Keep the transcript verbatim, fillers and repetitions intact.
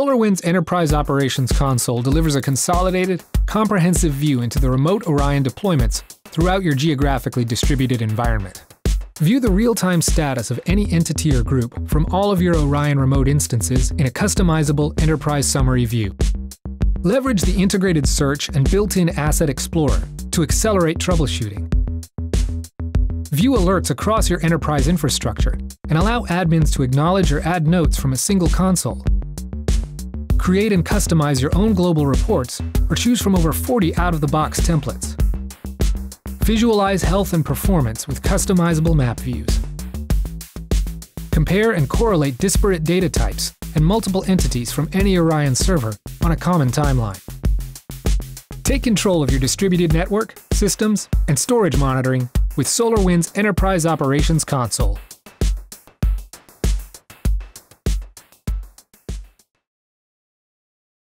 SolarWinds Enterprise Operations Console delivers a consolidated, comprehensive view into the remote Orion deployments throughout your geographically distributed environment. View the real-time status of any entity or group from all of your Orion remote instances in a customizable enterprise summary view. Leverage the integrated search and built-in Asset Explorer to accelerate troubleshooting. View alerts across your enterprise infrastructure and allow admins to acknowledge or add notes from a single console. Create and customize your own global reports or choose from over forty out-of-the-box templates. Visualize health and performance with customizable map views. Compare and correlate disparate data types and multiple entities from any Orion server on a common timeline. Take control of your distributed network, systems, and storage monitoring with SolarWinds Enterprise Operations Console.